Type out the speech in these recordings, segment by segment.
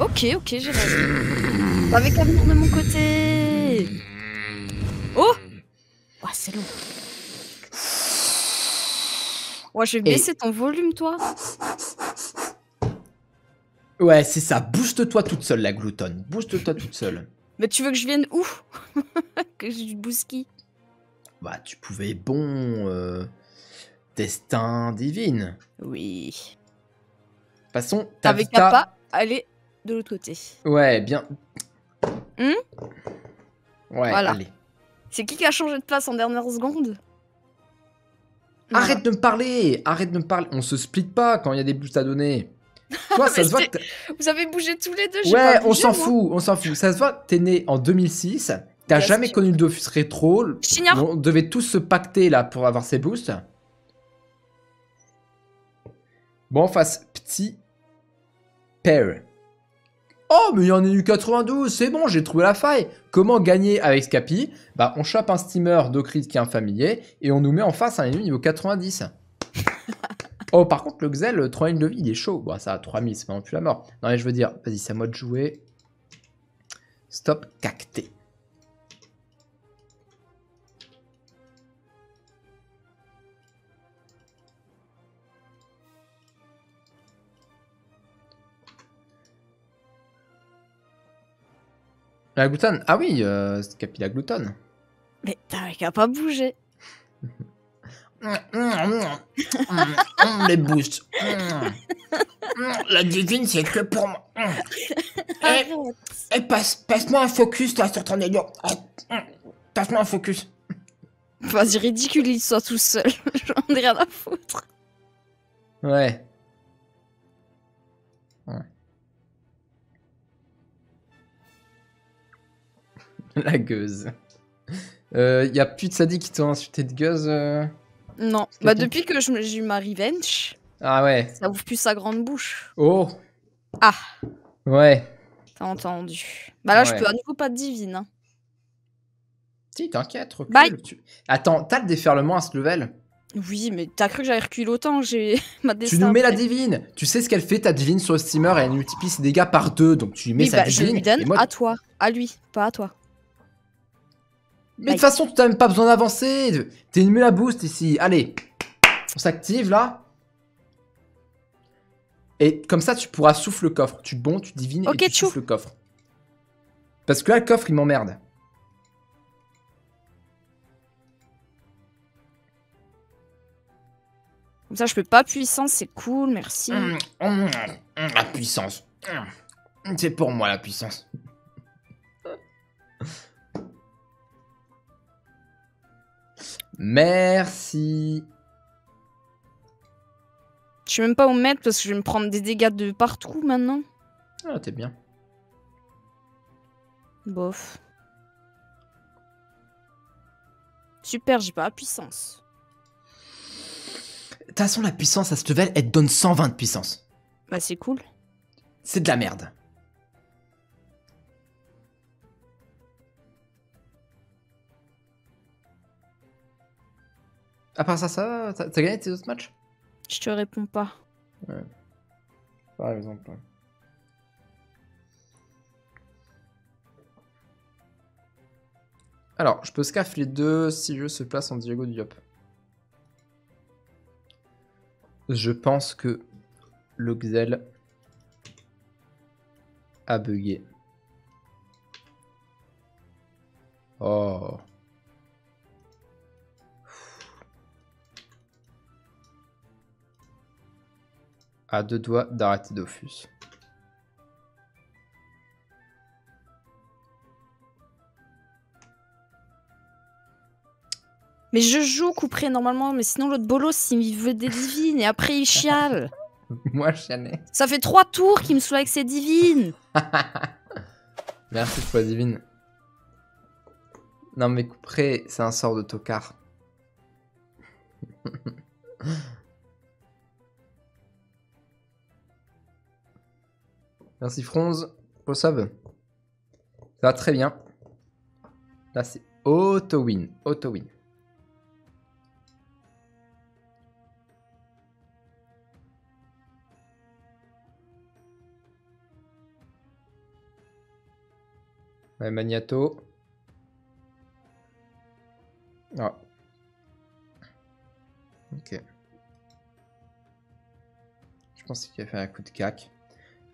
Ok, j'ai raison. Avec l'amour de mon côté. Oh, oh c'est long. Ouais, je vais baisser ton volume, toi. Ouais, c'est ça. Booste-toi toute seule, la gloutonne. Booste-toi toute seule. Mais tu veux que je vienne où? Que je bousquille? Bah, tu pouvais, bon... destin divine. Oui. Passons. Avec Kappa, allez de l'autre côté. Ouais, bien. Ouais, voilà. Allez. C'est qui a changé de place en dernière seconde? Arrête de me parler! Arrête de me parler! On se split pas quand il y a des boosts à donner. Toi, ça se voit que vous avez bougé tous les deux. Ouais, on s'en fout, on s'en fout. Ça se voit que t'es né en 2006. T'as jamais connu le Dofus rétro. On devait tous se pacter là pour avoir ces boosts. Bon, on fasse petit pair. Oh, mais il y en a eu 92. C'est bon, j'ai trouvé la faille. Comment gagner avec Scapi? Bah, on chope un steamer d'Ocrit qui est un familier et on nous met en face un ennemi niveau 90. Oh, par contre, le Xel, 3 lignes de vie, il est chaud. Bon, ça, 3000, c'est pas non plus la mort. Non, mais je veux dire, vas-y, c'est à moi de jouer. Stop, cacté. La gloutonne. Ah oui, Scapi la gloutonne. Mais t'as qu'à pas bouger. Les boosts. La divine, c'est que pour moi. Et passe-moi un focus, toi, sur ton Elio. Passe-moi un focus. Vas-y, ridiculise-toi tout seul. J'en ai rien à foutre. Ouais. La gueuse. Y a plus de sadiques qui t'ont insulté de gueuse. Non, bah depuis que j'ai eu ma revenge, ah ouais, ça ouvre plus sa grande bouche. Oh. Ah. Ouais. T'as entendu. Bah là, ouais, je peux à nouveau pas de divine. Hein. Si, t'inquiète, recule. Bye. Attends, t'as le déferlement à ce level? Oui, mais t'as cru que j'avais reculé autant, j'ai ma destin. Tu nous mets la divine. Tu sais ce qu'elle fait, ta divine sur le steamer, et elle multiplie ses dégâts par 2, donc tu lui mets sa divine. Je lui donne à toi, à lui, pas à toi. Mais de toute façon, tu n'as même pas besoin d'avancer. T'es une mule à boost ici. Allez, on s'active là. Et comme ça, tu pourras souffler le coffre. Tu bonds, tu divines et tu souffles le coffre. Parce que là, le coffre, il m'emmerde. Comme ça, je peux pas puissance. C'est cool, merci. La puissance. C'est pour moi, la puissance. Merci. Je sais même pas où me mettre parce que je vais me prendre des dégâts de partout maintenant. Ah, t'es bien. Bof. Super, j'ai pas la puissance. De toute façon, la puissance à ce level, elle te donne 120 de puissance. Bah, c'est cool. C'est de la merde. À part ça, t'as gagné tes autres matchs? Je te réponds pas. Ouais. Par exemple. Ouais. Alors, je peux scaff les deux si je se place en Diego Diop. Je pense que le Xel a bugué. Oh. À 2 doigts d'arrêter Dofus. Mais je joue couperé normalement, mais sinon l'autre bolos il veut des divines et après il chiale. Moi je chialais. Ça fait 3 tours qu'il me saoule avec ses divines. Merci pour la divine. Non mais couperé, c'est un sort de tocard. Merci Franz, Posab. Ça va très bien. Là c'est auto-win, auto-win. Ouais, Magneto. Ah. Ok. Je pense qu'il a fait un coup de cac.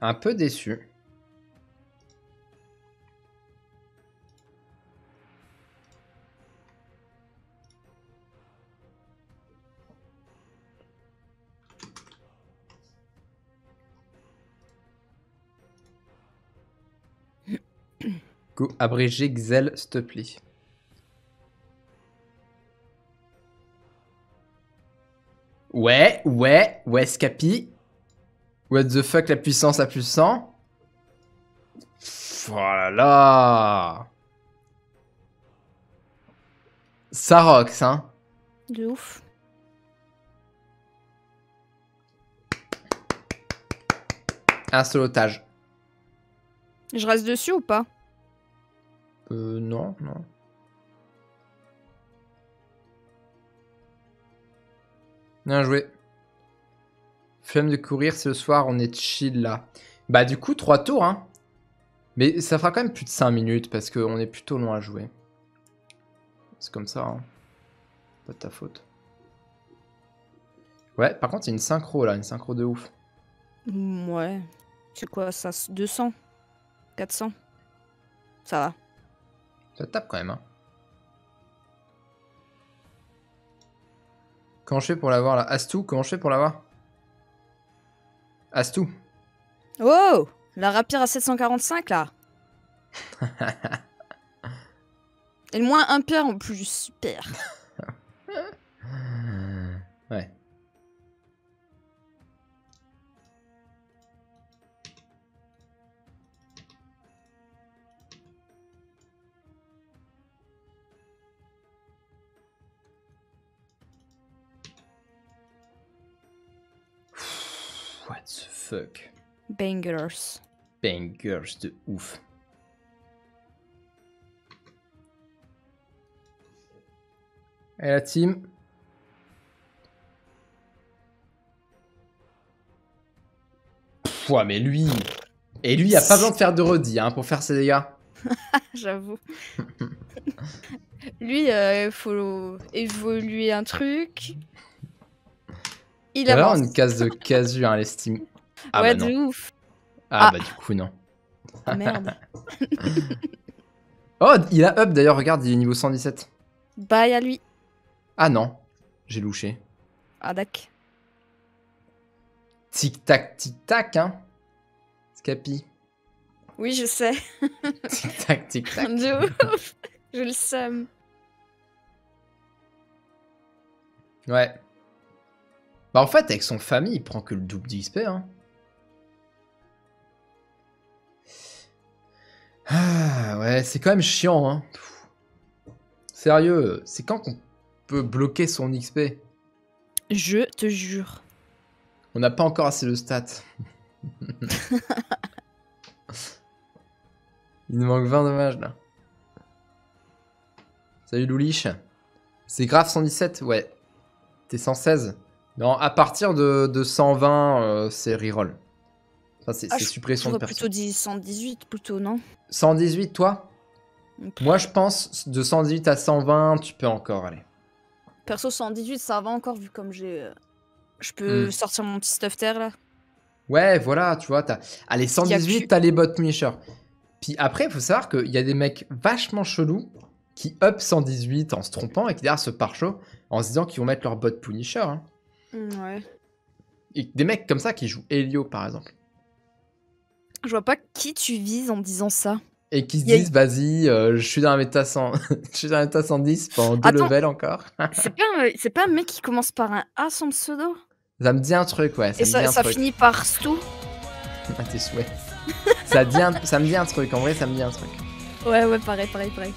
Un peu déçu. Go abrégé Xel, s'il te plaît. Ouais, Scapi. What the fuck, la puissance à plus 100. Voilà. Ça rox, hein. De ouf. Un solotage. Je reste dessus ou pas? Non, non. Bien joué. Flemme de courir, c'est le soir, on est chill là. Bah du coup, 3 tours, hein. Mais ça fera quand même plus de 5 minutes parce qu'on est plutôt long à jouer. C'est comme ça, hein. Pas de ta faute. Ouais, par contre, il y a une synchro là, une synchro de ouf. Ouais. C'est quoi ça? 200 400. Ça va. Ça tape quand même, hein. Comment je fais pour l'avoir là? Astou, comment je fais pour l'avoir? Astou. Oh, la rapière à 745 là. Et le moins impair en plus, super. Ouais. What the fuck? Bangers. Bangers de ouf. Et la team? Pouah, mais lui! Et lui, il a pas besoin de faire de redis, hein, pour faire ses dégâts. J'avoue. Lui, faut évoluer un truc. Il a vraiment une case de casu, hein, les Steam. Ah, ouais, bah de ouf. Ah, bah du coup, non. Ah, merde. Oh, il a up d'ailleurs, regarde, il est niveau 117. Bye à lui. Ah non, j'ai louché. Ah, dac. Tic-tac, hein. Scapi. Oui, je sais. Tic-tac. De ouf. Je le somme. Ouais. Bah en fait, avec son famille, il prend que le double d'XP, hein. Ah, ouais, c'est quand même chiant, hein. Pff. Sérieux, c'est quand qu'on peut bloquer son XP? Je te jure. On n'a pas encore assez de stats. Il nous manque 20 dommages, là. Salut Louliche. C'est grave 117, ouais. T'es 116. Non, à partir de 120, c'est reroll. Enfin, c'est suppression de perso. J'aurais plutôt dit 118, plutôt, non? 118, toi? Okay. Moi, je pense, de 118 à 120, tu peux encore aller. Perso, 118, ça va encore, vu comme j'ai... Je peux sortir mon petit stuff terre, là. Ouais, voilà, tu vois, t'as... Allez, 118, t'as les bot misher. Puis après, il faut savoir qu'il y a des mecs vachement chelous qui up 118 en se trompant et qui derrière se pare-chaud en se disant qu'ils vont mettre leur bot punisher, hein. Ouais. Et des mecs comme ça qui jouent Elio par exemple. Je vois pas qui tu vises en me disant ça. Et qui se disent vas-y, je suis dans un méta 100... je suis dans un méta 110 pendant deux levels encore. C'est pas un mec qui commence par un A son pseudo? Ça me dit un truc, ouais. Ça et ça finit par Stou. Ah tes souhaits. Ça me dit un truc, en vrai ça me dit un truc. Ouais, pareil.